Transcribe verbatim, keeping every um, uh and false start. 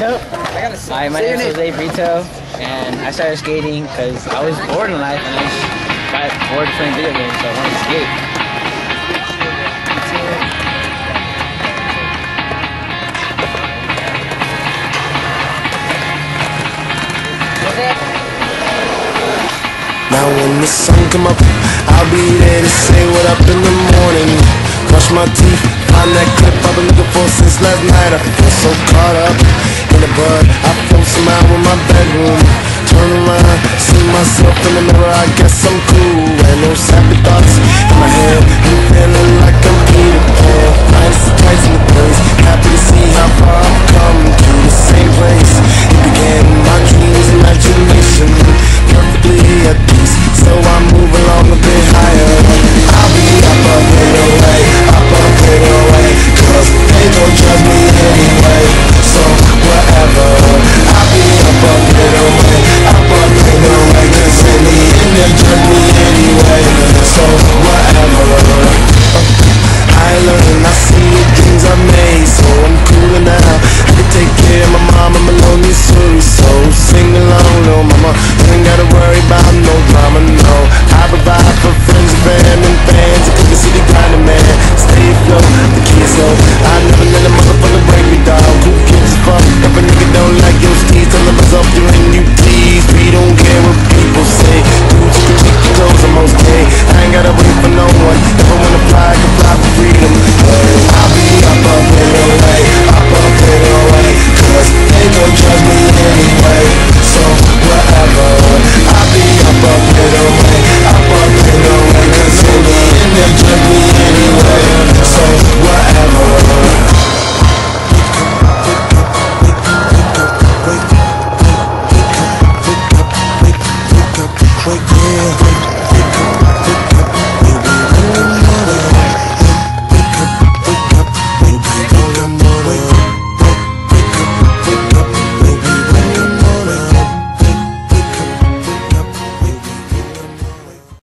Nope. I gotta Hi, my name is Jose Brito, and I started skating because I was bored in life, and I just got bored playing video games, so I wanted to skate. Now when the sun come up, I'll be there to say what up in the morning. Brush my teeth, find that clip I've been looking for since last night. I feel so caught up in the bud, I feel somehow in my bedroom. Turn around, see myself in the mirror, I guess I'm cool. And those happy thoughts in my head, I'm feeling like I'm Peter Pan. Life's a place in the place, happy to see how far I've come. To the same place, it began my dreams, imagination, perfectly at peace. So I move along a bit higher. I'll be up, up and away, up, up and away, cause they don't judge me anyway. So wherever I'll be up, up and away, up, up and away, cause in the end they judge me anyway. So wherever I learn, I see the dreams I made, so I'm cooler now. I can take care of my mom, I'm a lonely story, so sing along, little mama. You ain't gotta worry about no drama, no. I provide for friends and fam and fans, I can see the kind of man. Stay afloat, the kids know I never let a motherfucker break me down. Who gives a fuck if a nigga don't like your steez? Tell them it's up to you, please. We don't care what people say. Do what you can keep your toes, I'm okay. I ain't gotta wait for no one. If I wanna fly, I can fly for freedom. Hey, I'll be up, up and away, up, up and away, cause they don't judge me anyway. So wherever I'll be up, up and away, up, up and away, cause in the end they'll judge me anyway. So wherever right there.